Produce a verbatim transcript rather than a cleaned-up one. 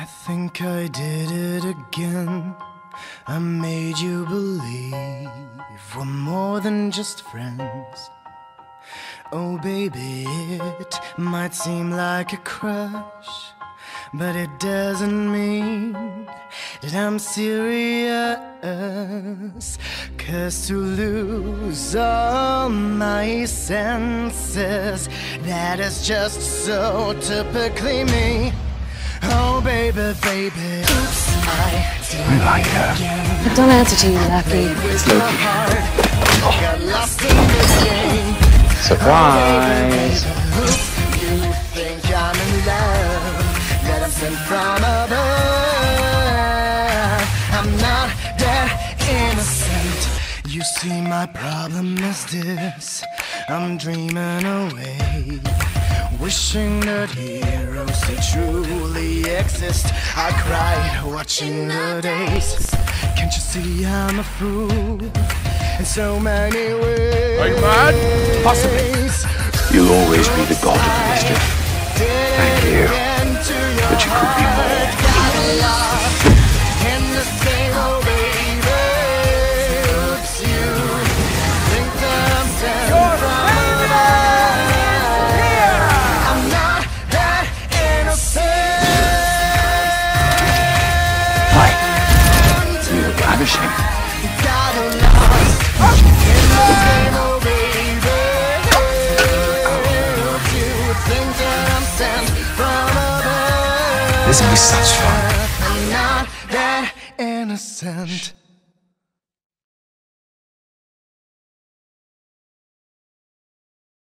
I think I did it again. I made you believe we're more than just friends. Oh baby, it might seem like a crush, but it doesn't mean that I'm serious. 'Cause to lose all my senses, that is just so typically me. Oh baby, baby, oops, I did like her again. Don't answer to you, Lucky. It's Loki. Oh. Got lost in this game. Surprise! Oh, baby, baby, you think I'm in love, that I'm sent from above. I'm not that innocent. You see, my problem is this: I'm dreaming away, wishing that heroes that truly exist. I cried watching the days. Can't you see I'm a fool in so many ways? Are you mad? Possibly. You'll always be the god of the mystery. Thank you. But you could be more. This will be such fun. I'm not that innocent.